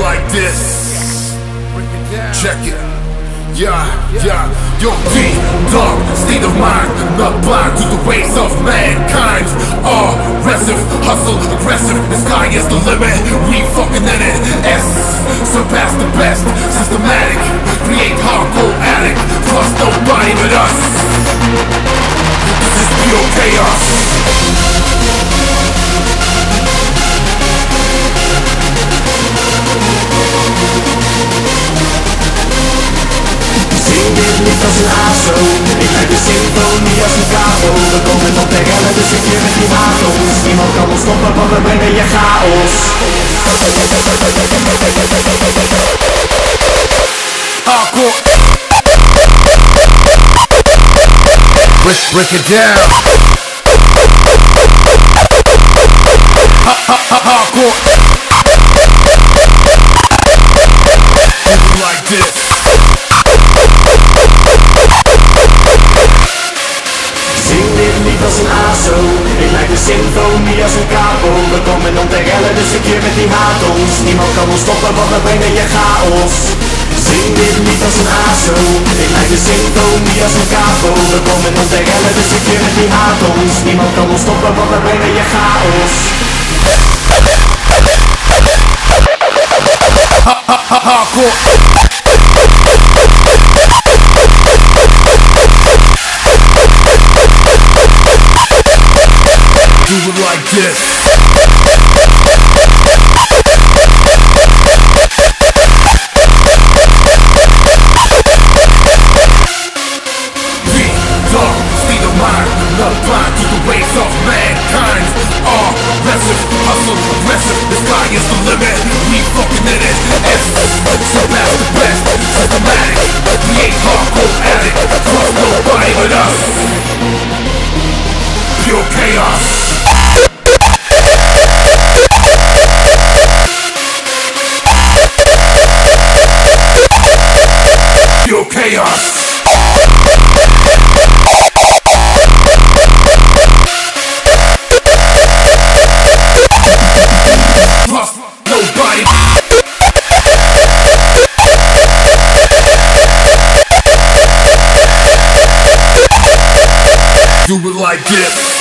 like this. Check it. Your deep, dark state of mind, not blind to the ways of mankind. Aggressive, hustle, aggressive. The sky is the limit. We fucking in it. S, surpass the best. Systematic, create hardcore addict. Trust nobody but us. This is pure chaos. We komen tot de rellen, dus ik hier met die wapens. Niemand kan ons stoppen, want we brengen je chaos. Hardcore. Break it down. Hardcore. People like this. Als een ASO, ik lijk de symfonie als een kapo. We komen om te rellen, dus ik hier met die haat ons. Niemand kan ons stoppen, want we brengen je chaos. Zing dit niet als een ASO, ik lijk de symfonie als een kapo. We komen om te rellen, dus ik hier met die haat ons. Niemand kan ons stoppen, want we brengen je chaos. Hardcore. Do it like this. We dark, state of mind, not blind to the ways of mankind. Aggressive, hustle, aggressive. The sky is the limit. We fucking in it. S, surpass the best. Systematic, create hardcore addict. Trust nobody but us. Pure chaos. Do it like this.